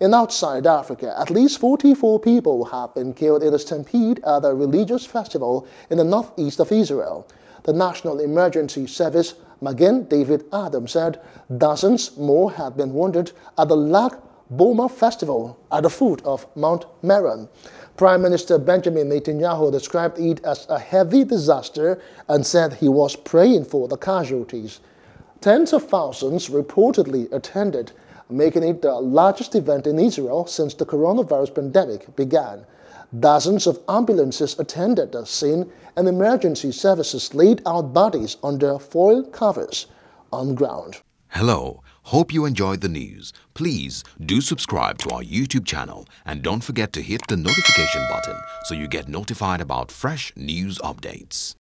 In outside Africa, at least 44 people have been killed in a stampede at a religious festival in the northeast of Israel. The National Emergency Service, Magen David Adom, said dozens more had been wounded at the Lag B'Omer festival at the foot of Mount Meron. Prime Minister Benjamin Netanyahu described it as a heavy disaster and said he was praying for the casualties. Tens of thousands reportedly attended, making it the largest event in Israel since the coronavirus pandemic began. Dozens of ambulances attended the scene, and emergency services laid out bodies under foil covers on ground. Hello, hope you enjoyed the news. Please do subscribe to our YouTube channel and don't forget to hit the notification button so you get notified about fresh news updates.